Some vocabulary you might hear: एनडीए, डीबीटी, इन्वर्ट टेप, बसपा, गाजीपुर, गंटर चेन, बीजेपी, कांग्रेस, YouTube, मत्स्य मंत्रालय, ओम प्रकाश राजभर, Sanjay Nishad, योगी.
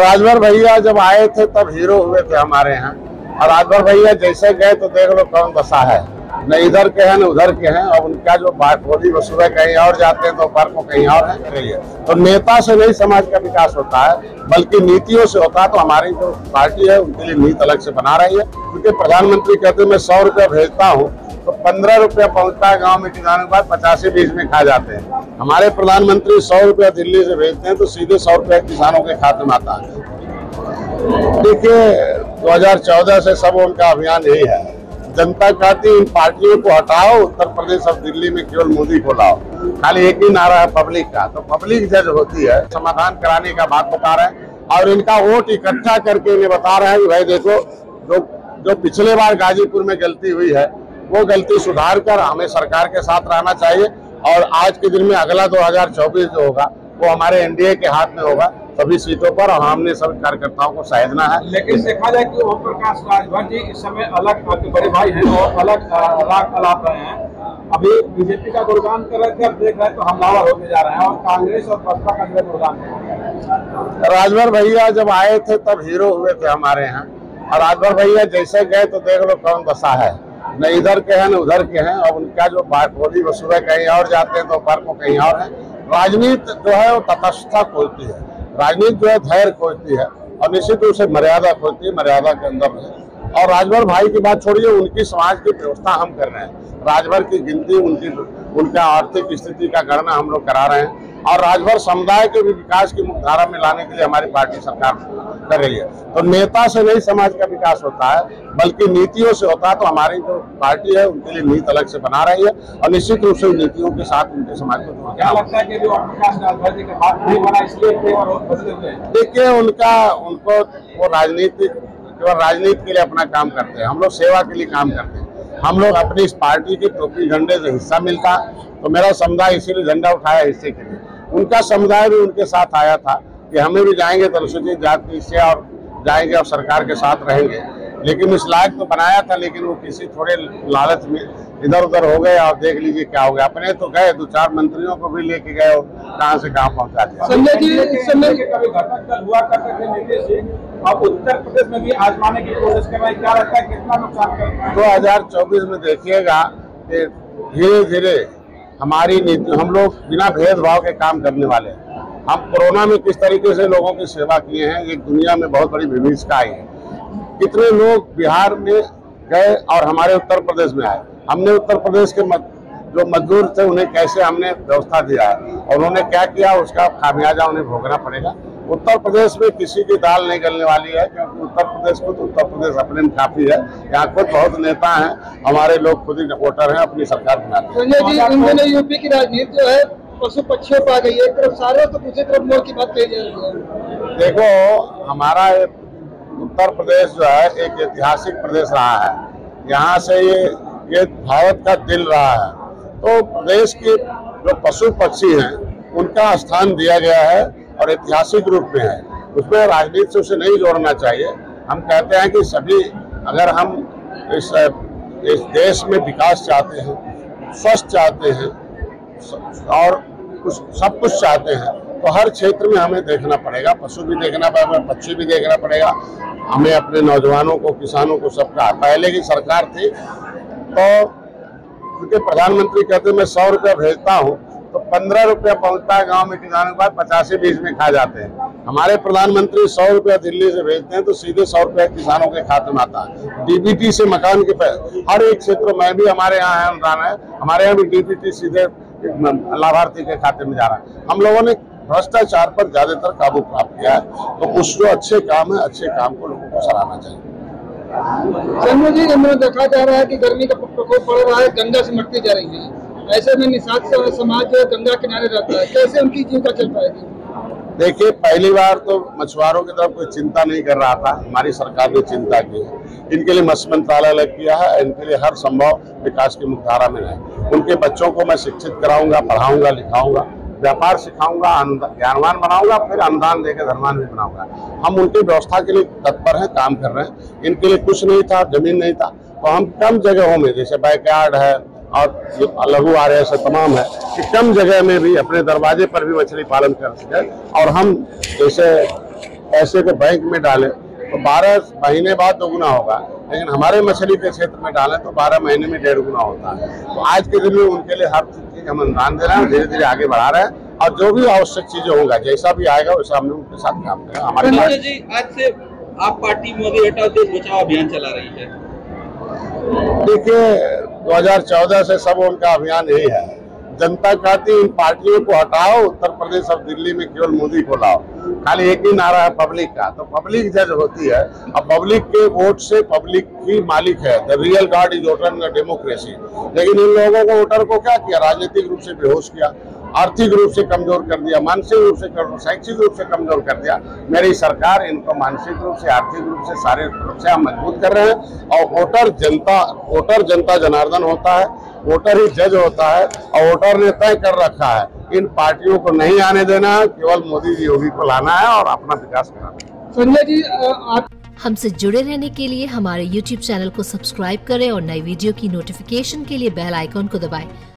राजभर भैया जब आए थे तब हीरो हुए थे हमारे यहाँ, और राजभर भैया जैसे गए तो देख लो कौन बसा है, न इधर के हैं न उधर के हैं। और उनका जो बात होती वो सुबह कहीं और जाते हैं, दोपहर को कहीं और है। तो नेता से नहीं समाज का विकास होता है, बल्कि नीतियों से होता है। तो हमारी जो पार्टी है उनके लिए नीति अलग से बना रही है, क्योंकि प्रधानमंत्री कहते मैं 100 रुपया भेजता हूँ तो 15 रुपया पहुँचता है गाँव में, किसानों के बाद 85-20 में खा जाते हैं। हमारे प्रधानमंत्री 100 रुपया दिल्ली से भेजते हैं तो सीधे 100 रुपया किसानों के खाते में आता है। देखिए 2014 से सब उनका अभियान यही है, जनता चाहती इन पार्टियों को हटाओ, उत्तर प्रदेश और दिल्ली में केवल मोदी को लाओ। खाली एक ही नारा है पब्लिक का, तो पब्लिक जज होती है। समाधान कराने का बात बता रहे हैं और इनका वोट इकट्ठा करके इन्हें बता रहे हैं कि भाई देखो जो पिछले बार गाजीपुर में गलती हुई है वो गलती सुधार कर हमें सरकार के साथ रहना चाहिए। और आज के दिन में अगला 2024 जो होगा वो हमारे एनडीए के हाथ में होगा सभी सीटों पर, और हमने सभी कार्यकर्ताओं को साधना है। लेकिन देखा जाए कि ओम प्रकाश राजभर जी इस समय अलग बड़े भाई हैं और अलग राग अलाप रहे हैं। अभी बीजेपी का गुणगान कर रहे थे, अब देख रहे हैं तो हमलावर होते जा रहे हैं, और कांग्रेस और बसपा का गुणगान। राजभर भैया जब आए थे तब हीरो हुए थे हमारे यहाँ, और राजभर भैया जैसे गए तो देख लो कौन बसा है, न इधर के हैं न उधर के हैं। और उनका जो बात बोली वो सुबह कहीं और जाते हैं, दोपहर को कहीं और है। राजनीति जो है वो तटस्थता खोजती है, राजनीति जो है धैर्य खोजती है, और निश्चित रूप से मर्यादा खोजती है, मर्यादा के अंदर है। और राजभर भाई की बात छोड़िए, उनकी समाज की व्यवस्था हम कर रहे हैं। राजभर की गिनती, उनका आर्थिक स्थिति का गणना हम लोग करा रहे हैं, और राजभर समुदाय के भी विकास की मुख्यधारा में लाने के लिए हमारी पार्टी सरकार कर रही है। तो नेता से नहीं समाज का विकास होता है, बल्कि नीतियों से होता है। तो हमारी जो पार्टी है उनके लिए नीति अलग से बना रही है, और निश्चित रूप से नीतियों के साथ उनके समाज को। क्या लगता है कि ओम प्रकाश राजभर जी का हाथ नहीं बना इसलिए? देखिए उनको राजनीतिक केवल राजनीति के लिए अपना काम करते हैं, हम लोग सेवा के लिए काम करते हैं। हम लोग अपनी इस पार्टी के टोपी झंडे से हिस्सा मिलता, तो मेरा समुदाय इसीलिए झंडा उठाया हिस्से के लिए। उनका समुदाय भी उनके साथ आया था कि हमें भी जाएंगे तो अनुसूचित जाति से और जाएंगे और सरकार के साथ रहेंगे, लेकिन उस लायक तो बनाया था, लेकिन वो किसी थोड़े लालच में इधर उधर हो गए और देख लीजिए क्या हो गया। अपने तो गए 2-4 मंत्रियों को भी लेके गए और कहाँ से कहाँ पहुँचा दिया। संजय जी इस समय कभी घटनाक्रम हुआ करते थे नीतीश जी, अब उत्तर प्रदेश में भी आजमाने की कोशिश कर रहे हैं, क्या लगता है कितना नुकसान करता है? 2024 में देखिएगा कि धीरे धीरे हमारी नीति, हम लोग बिना भेदभाव के काम करने वाले हैं। हम कोरोना में किस तरीके से लोगों की सेवा किए हैं, ये दुनिया में बहुत बड़ी विभिन्नता आई है। कितने लोग बिहार में गए और हमारे उत्तर प्रदेश में आए, हमने उत्तर प्रदेश के जो मजदूर थे उन्हें कैसे हमने व्यवस्था दिया है और उन्होंने क्या किया, उसका खामियाजा उन्हें भोगना पड़ेगा। उत्तर प्रदेश में किसी की दाल नहीं गलने वाली है, क्योंकि उत्तर प्रदेश को तो उत्तर प्रदेश अपने में काफी है। यहाँ खुद बहुत नेता हैं, हमारे लोग खुद ही वोटर हैं, अपनी सरकार बनाते हैं। संजय जी इन्होंने यूपी की राजनीति जो है पशु पक्षियों पर आ गई है, एक तरफ सारे तो दूसरी तरफ मोर की बात कही जा रही है। देखो हमारा उत्तर प्रदेश जो है एक ऐतिहासिक प्रदेश रहा है, यहाँ से ये भारत का दिल रहा है। तो प्रदेश के जो पशु पक्षी हैं उनका स्थान दिया गया है और ऐतिहासिक रूप में है, उसमें राजनीति से उसे नहीं जोड़ना चाहिए। हम कहते हैं कि सभी, अगर हम इस देश में विकास चाहते हैं, स्वस्थ चाहते हैं और कुछ सब कुछ चाहते हैं, तो हर क्षेत्र में हमें देखना पड़ेगा, पशु भी देखना पड़ेगा, पक्षी भी देखना पड़ेगा। हमें अपने नौजवानों को, किसानों को, सबका। पहले की सरकार थी तो क्योंकि प्रधानमंत्री कहते मैं 100 रुपया भेजता हूँ तो 15 रुपया पहुँचता है गांव में, किसानों के बाद 85-20 में खा जाते हैं। हमारे प्रधानमंत्री 100 रुपया दिल्ली से भेजते हैं तो सीधे 100 रुपया किसानों के खाते में आता है। डीबीटी से मकान के पैसे हर एक क्षेत्र में भी हमारे यहाँ है, अनुदान है, हमारे यहाँ भी डीबीटी सीधे लाभार्थी के खाते में जा रहा है। हम लोगों ने भ्रष्टाचार पर ज्यादातर काबू प्राप्त किया है, तो कुछ जो अच्छे काम है, अच्छे काम को लोगों को सराहना चाहिए। संजय जी हमने देखा जा रहा है कि गर्मी का प्रकोप बढ़ रहा है, गंगा से मरती जा रही है, ऐसे में निषाद समाज गंगा किनारे रहता है, कैसे उनकी जीविका चल पाएगी? देखिए पहली बार तो मछुआरों की तरफ कोई चिंता नहीं कर रहा था, हमारी सरकार ने चिंता की है, इनके लिए मत्स्य मंत्रालय अलग किया है, इनके लिए हर संभव विकास की मुख्यधारा में रहे। उनके बच्चों को मैं शिक्षित कराऊंगा, पढ़ाऊंगा, लिखाऊंगा, व्यापार सिखाऊंगा, ज्ञानवान बनाऊंगा, फिर अनुदान देकर धनवान भी बनाऊंगा। हम उनकी व्यवस्था के लिए तत्पर हैं, काम कर रहे हैं। इनके लिए कुछ नहीं था, जमीन नहीं था, तो हम कम जगहों में, जैसे बैकयार्ड है और लघु आर्य से तमाम है कि कम जगह में भी अपने दरवाजे पर भी मछली पालन कर सके। और हम जैसे पैसे को बैंक में डालें तो 12 महीने बाद दोगुना होगा, लेकिन हमारे मछली के क्षेत्र में डालें तो 12 महीने में 1.5 गुना होता है। तो आज के दिन में उनके लिए हर चीज हम अनुदान दे रहे हैं, धीरे धीरे आगे बढ़ा रहे हैं और जो भी आवश्यक चीजें होगा जैसा भी आएगा वैसा हम लोग उनके साथ काम करें। हमारे जी आज से आप पार्टी मोदी हटाओ देश बचाओ अभियान चला रही है। देखिए 2014 से सब उनका अभियान यही है, जनता कहती इन पार्टियों को हटाओ, उत्तर प्रदेश और दिल्ली में केवल मोदी को लाओ। खाली एक ही नारा है पब्लिक का, तो पब्लिक जज होती है और पब्लिक के वोट से पब्लिक ही मालिक है। The real god is voter in democracy. लेकिन इन लोगों को वोटर को क्या किया, राजनीतिक रूप से बेहोश किया, आर्थिक रूप से कमजोर कर दिया, मानसिक रूप से कमजोर, शैक्षिक रूप से कमजोर कर दिया। मेरी सरकार इनको मानसिक रूप से, आर्थिक रूप से, शारीरिक रूप से हम मजबूत कर रहे हैं। और वोटर जनता जनार्दन होता है, वोटर ही जज होता है और वोटर ने तय कर रखा है इन पार्टियों को नहीं आने देना है, केवल मोदी जी योगी को लाना है और अपना विकास कराना। संजय जी आप हमसे जुड़े रहने के लिए हमारे YouTube चैनल को सब्सक्राइब करें और नई वीडियो की नोटिफिकेशन के लिए बेल आइकॉन को दबाएं।